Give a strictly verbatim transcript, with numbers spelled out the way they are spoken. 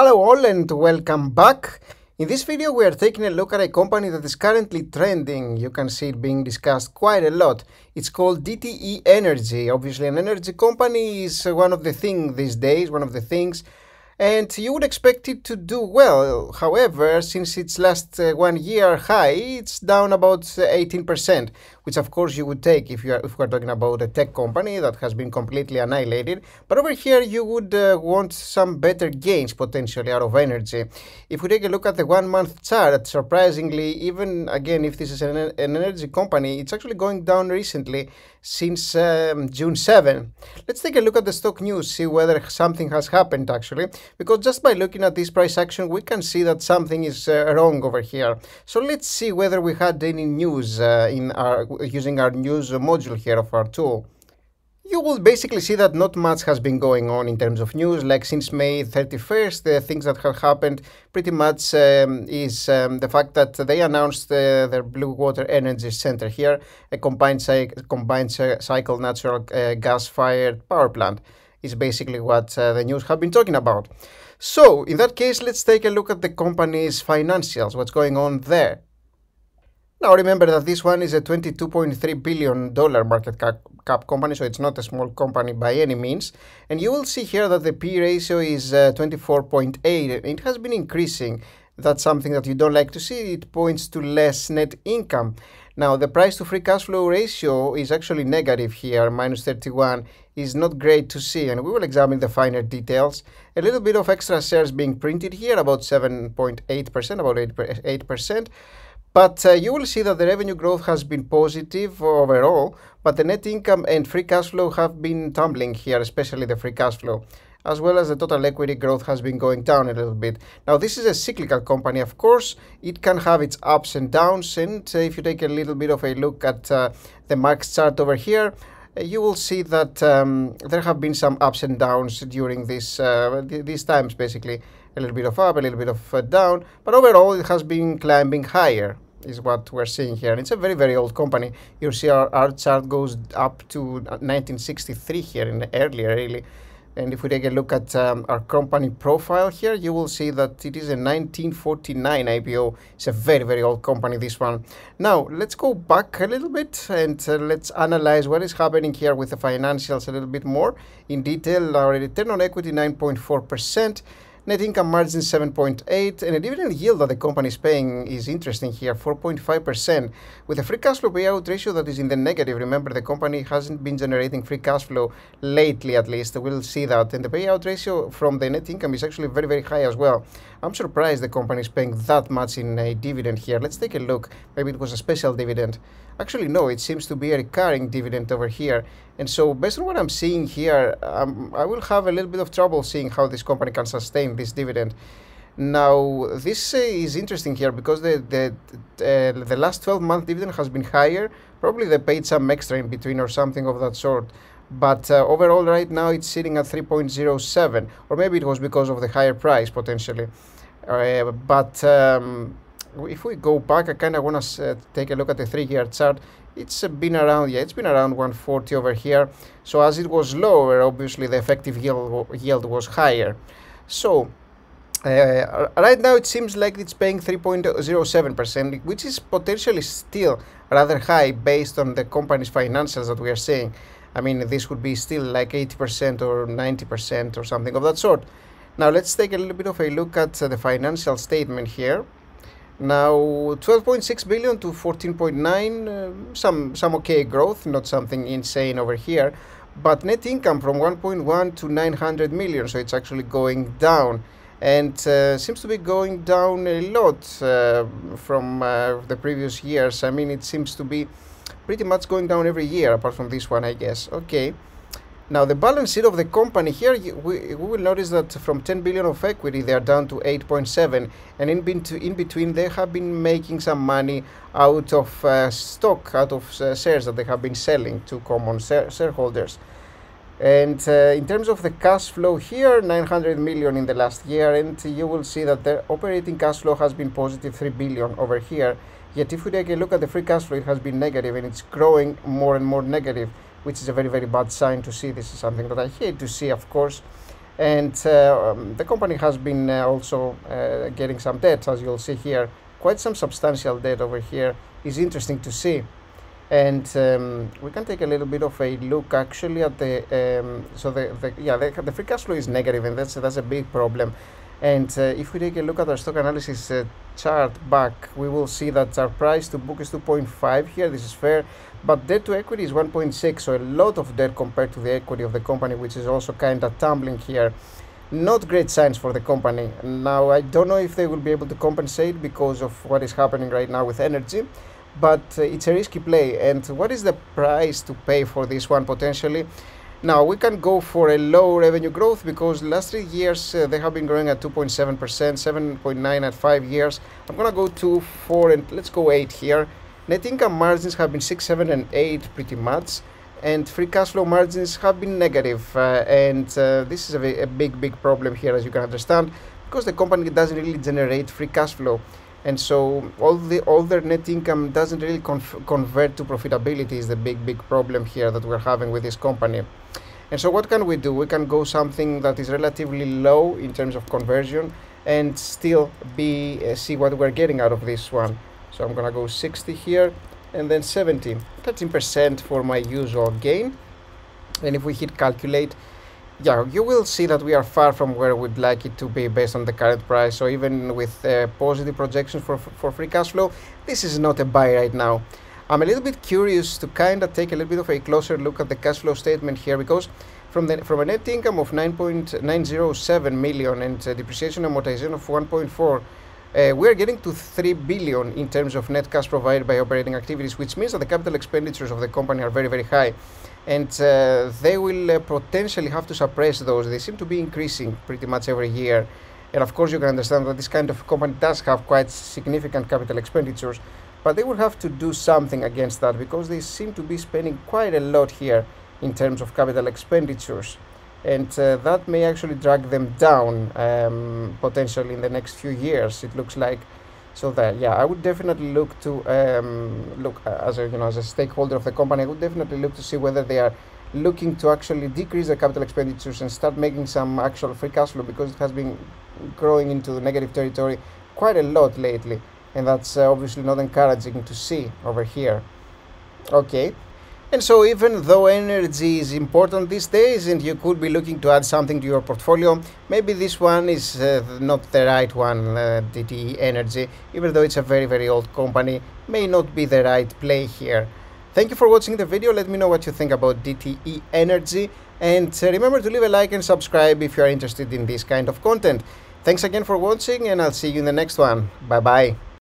Hello all and welcome back. In this video we are taking a look at a company that is currently trending. You can see it being discussed quite a lot. It's called D T E Energy. Obviously an energy company is one of the things these days, one of the things, and you would expect it to do well. However, since its last uh, one year high, it's down about eighteen percent, which of course you would take if you are, if we're talking about a tech company that has been completely annihilated. But over here you would uh, want some better gains potentially out of energy. If we take a look at the one month chart, surprisingly, even again if this is an, an energy company, it's actually going down recently since um, June seventh. Let's take a look at the stock news, see whether something has happened actually, because just by looking at this price action we can see that something is uh, wrong over here. So let's see whether we had any news uh, in our using our news module here of our tool. You will basically see that not much has been going on in terms of news. Like since May thirty-first, the things that have happened pretty much um, is um, the fact that they announced uh, their Blue Water Energy Center here, a combined, cy combined cycle natural uh, gas-fired power plant. Is basically what uh, the news have been talking about. So in that case, let's take a look at the company's financials, what's going on there. Now remember that this one is a twenty-two point three billion dollar market cap, cap company, so it's not a small company by any means. And you will see here that the P E ratio is uh, twenty-four point eight. It has been increasing. That's something that you don't like to see. It points to less net income. Now the price to free cash flow ratio is actually negative here, minus thirty-one, is not great to see, and we will examine the finer details. A little bit of extra shares being printed here, about seven point eight percent, about eight percent. But uh, you will see that the revenue growth has been positive overall, but the net income and free cash flow have been tumbling here, especially the free cash flow, as well as the total equity growth has been going down a little bit. Now this is a cyclical company, of course. It can have its ups and downs, and uh, if you take a little bit of a look at uh, the market chart over here, you will see that um, there have been some ups and downs during this uh, th these times, basically. A little bit of up, a little bit of uh, down, but overall it has been climbing higher, is what we're seeing here. And it's a very, very old company. You see our, our chart goes up to nineteen sixty-three here, in earlier really. And if we take a look at um, our company profile here, you will see that it is a nineteen forty-nine I P O. It's a very, very old company, this one. Now, let's go back a little bit and uh, let's analyze what is happening here with the financials a little bit more in detail. Our return on equity, nine point four percent. Net income margin seven point eight, and a dividend yield that the company is paying is interesting here, four point five percent, with a free cash flow payout ratio that is in the negative. Remember, the company hasn't been generating free cash flow lately, at least. We'll see that. And the payout ratio from the net income is actually very, very high as well. I'm surprised the company is paying that much in a dividend here. Let's take a look. Maybe it was a special dividend. Actually, no, it seems to be a recurring dividend over here. And so, based on what I'm seeing here, um, I will have a little bit of trouble seeing how this company can sustain this dividend. Now, this uh, is interesting here because the the, uh, the last twelve month dividend has been higher. Probably they paid some extra in between or something of that sort. But uh, overall, right now, it's sitting at three point zero seven. Or maybe it was because of the higher price, potentially. Uh, but... Um, If we go back, I kind of want to uh, take a look at the three-year chart. It's uh, been around, yeah, it's been around one forty over here. So as it was lower, obviously the effective yield yield was higher. So uh, right now it seems like it's paying three point zero seven percent, which is potentially still rather high based on the company's financials that we are seeing. I mean, this would be still like eighty percent or ninety percent or something of that sort. Now let's take a little bit of a look at uh, the financial statement here. Now twelve point six billion to fourteen point nine, uh, some some okay growth, not something insane over here, but net income from one point one to nine hundred million, so it's actually going down, and uh, seems to be going down a lot uh, from uh, the previous years. I mean, it seems to be pretty much going down every year apart from this one, I guess. Okay. Now the balance sheet of the company here, you, we, we will notice that from ten billion of equity they are down to eight point seven, and in, be in between they have been making some money out of uh, stock, out of uh, shares that they have been selling to common shareholders. And uh, in terms of the cash flow here, nine hundred million in the last year, and you will see that the operating cash flow has been positive three billion over here. Yet if we take a look at the free cash flow, it has been negative, and it's growing more and more negative, which is a very, very bad sign to see. This is something that I hate to see, of course. And uh, um, the company has been uh, also uh, getting some debt, as you'll see here, quite some substantial debt over here. Is interesting to see. And um, we can take a little bit of a look actually at the um, so the, the yeah the, the free cash flow is negative, and that's that's a big problem. And uh, if we take a look at our stock analysis uh, chart back, we will see that our price to book is two point five here. This is fair, but debt to equity is one point six, so a lot of debt compared to the equity of the company, which is also kind of tumbling here. Not great signs for the company. Now, I don't know if they will be able to compensate because of what is happening right now with energy, but uh, it's a risky play. And what is the price to pay for this one potentially? Now, we can go for a low revenue growth because last three years uh, they have been growing at two point seven percent, seven point nine at five years. I'm going to go to four and let's go eight here. Net income margins have been six, seven, and eight pretty much. And free cash flow margins have been negative. Uh, and uh, this is a, a big, big problem here, as you can understand, because the company doesn't really generate free cash flow. And so all the all their net income doesn't really convert to profitability is the big, big problem here that we're having with this company. And so what can we do? We can go something that is relatively low in terms of conversion and still be uh, see what we're getting out of this one. So I'm going to go sixty here and then seventy, thirteen percent for my usual gain. And if we hit calculate, yeah, you will see that we are far from where we'd like it to be based on the current price. So even with uh, positive projections for, for free cash flow, this is not a buy right now. I'm a little bit curious to kind of take a little bit of a closer look at the cash flow statement here, because from the from a net income of nine point nine zero seven million and uh, depreciation and amortization of one point four, uh, we're getting to three billion in terms of net cash provided by operating activities, which means that the capital expenditures of the company are very, very high. And uh, they will uh, potentially have to suppress those. They seem to be increasing pretty much every year. And of course, you can understand that this kind of company does have quite significant capital expenditures, but they will have to do something against that because they seem to be spending quite a lot here in terms of capital expenditures. And uh, that may actually drag them down um, potentially in the next few years, it looks like. So that, yeah, I would definitely look to um, look as a you know as a stakeholder of the company. I would definitely look to see whether they are looking to actually decrease their capital expenditures and start making some actual free cash flow, because it has been growing into negative territory quite a lot lately, and that's uh, obviously not encouraging to see over here. Okay. And so even though energy is important these days and you could be looking to add something to your portfolio, maybe this one is uh, not the right one, uh, D T E Energy, even though it's a very, very old company, may not be the right play here. Thank you for watching the video. Let me know what you think about D T E Energy, and uh, remember to leave a like and subscribe if you are interested in this kind of content. Thanks again for watching, and I'll see you in the next one. Bye-bye.